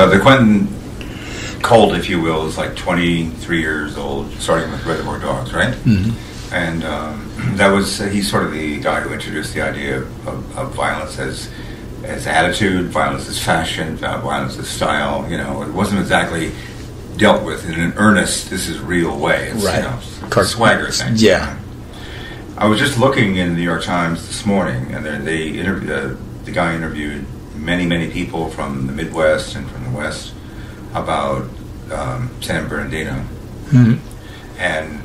The Quentin cult, if you will, is like 23 years old, starting with Reservoir Dogs, right? Mm-hmm. And that was, he's sort of the guy who introduced the idea of violence as attitude, violence as fashion, violence as style. You know, it wasn't exactly dealt with in an earnest, this is real way. It's, right. You know, it's a swagger thing. Yeah. I was just looking in the New York Times this morning, and they the guy interviewed many people from the Midwest and from the West about San Bernardino. Mm-hmm. And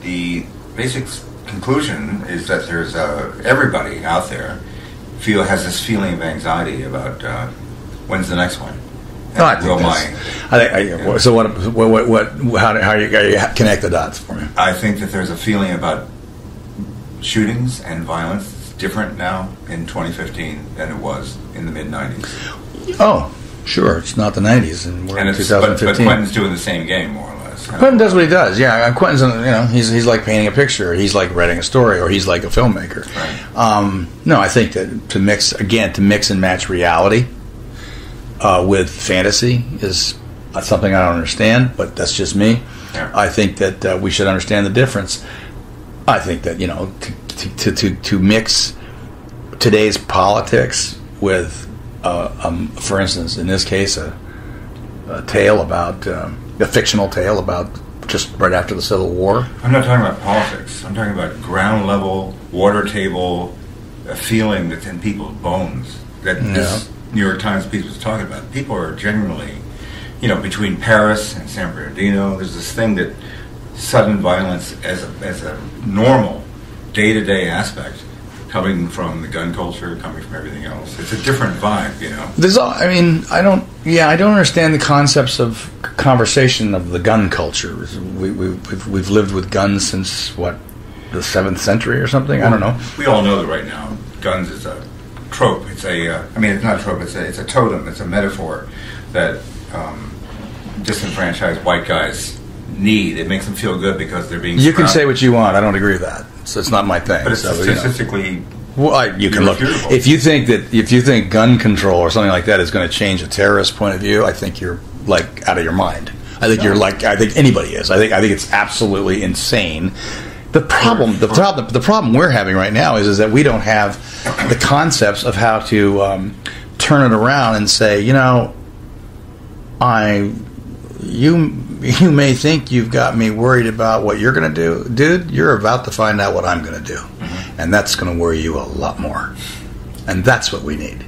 the basic conclusion is that there's everybody out there has this feeling of anxiety about when's the next one. No, I think so. What? How you connect the dots for me? I think that there's a feeling about shootings and violence that's different now in 2015 than it was in the mid '90s. Oh, sure. It's not the '90s, and we're in 2015. But Quentin's doing the same game more or less. Quentin does what he does. Yeah, Quentin's he's like painting a picture, he's like writing a story, or he's like a filmmaker. Right. No, I think that to mix and match reality. With fantasy is something I don't understand, but that's just me. Yeah. I think that we should understand the difference. I think that to mix today's politics with, for instance, in this case, a tale about a fictional tale about just right after the Civil War. I'm not talking about politics. I'm talking about ground level, water table, a feeling that's in people's bones that this. New York Times piece was talking about. People are generally, between Paris and San Bernardino, there's this thing that sudden violence as a normal day-to-day aspect, coming from the gun culture, coming from everything else. It's a different vibe, I don't understand the concepts of conversation of the gun culture. We've lived with guns since, the 7th century or something? Well, I don't know. We all know that right now, guns is a trope. It's a it's not a trope, it's a totem, it's a metaphor that disenfranchised white guys need. It makes them feel good because they're being you can say what you want. I don't agree with that, so it's not my thing, but it's statistically you can look. If you think gun control or something like that is going to change a terrorist point of view, I think you're like out of your mind. I think anybody is. I think it's absolutely insane. The problem we're having right now is that we don't have the concepts of how to turn it around and say, you may think you've got me worried about what you're going to do, dude. You're about to find out what I'm going to do, and that's going to worry you a lot more. And that's what we need.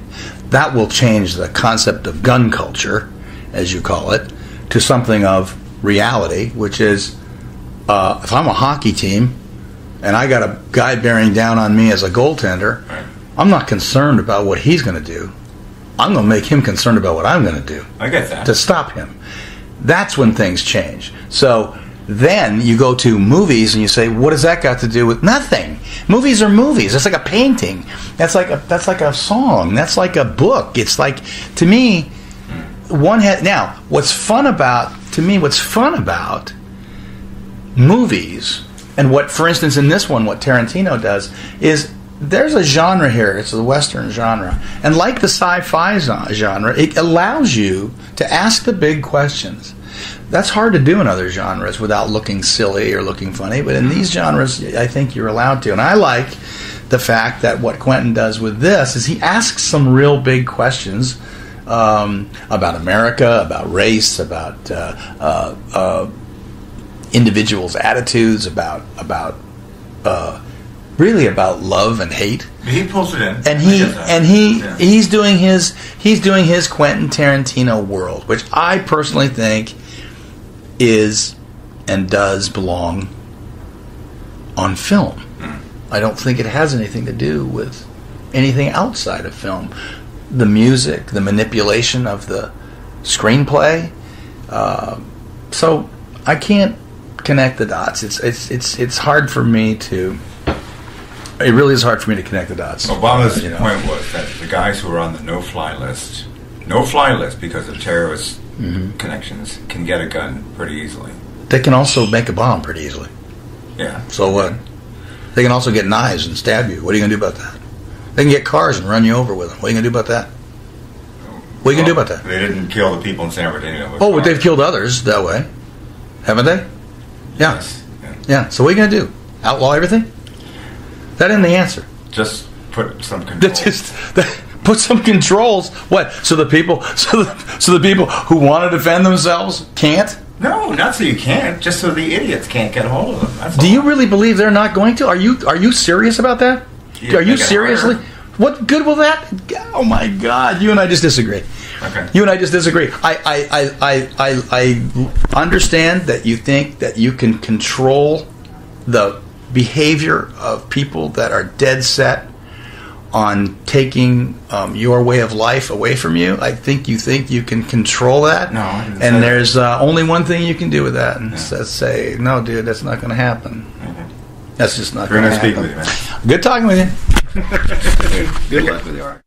That will change the concept of gun culture, as you call it, to something of reality, which is. If I'm a hockey team and I got a guy bearing down on me as a goaltender, right. I'm not concerned about what he's going to do. I'm going to make him concerned about what I'm going to do. I get that. To stop him. That's when things change. So then you go to movies and you say, what has that got to do with nothing? Movies are movies. That's like a painting. That's like a song. That's like a book. It's like, to me, what's fun about movies, and what, for instance, in this one, what Tarantino does is there's a genre here. It's the Western genre, and like the sci-fi genre, it allows you to ask the big questions. That's hard to do in other genres without looking silly or looking funny, but in these genres, I think you're allowed to. And I like the fact that what Quentin does with this is he asks some real big questions about America, about race, about individuals' attitudes, about really about love and hate. He pulls it in, he's doing his Quentin Tarantino world, which I personally think is and does belong on film. I don't think it has anything to do with anything outside of film. The music, the manipulation of the screenplay. So I can't connect the dots. It's hard for me to. It really is hard for me to connect the dots. Obama's point was that the guys who are on the no-fly list because of terrorist connections, can get a gun pretty easily. They can also make a bomb pretty easily. Yeah. So what? They can also get knives and stab you. What are you going to do about that? They can get cars and run you over with them. What are you going to do about that? What are you going to do about that? They didn't kill the people in San Bernardino. Oh, but they've killed others that way. Haven't they? Yeah. Yes. Yeah. Yeah. So what are you going to do? Outlaw everything? That isn't the answer. Just put some controls. Put some controls. What? So the people, so the people who want to defend themselves can't? No, not so you can't. Just so the idiots can't get a hold of them. That's all. Do you really believe they're not going to? Are you serious about that? Yeah, are you seriously? What good will that? Oh my God! You and I just disagree. Okay. You and I just disagree. I understand that you think that you can control the behavior of people that are dead set on taking your way of life away from you. I think you can control that. No, I didn't and there's only one thing you can do with that, and that's say, no, dude, that's not going to happen. That's just not going to happen. Good talking with you. Good luck with you.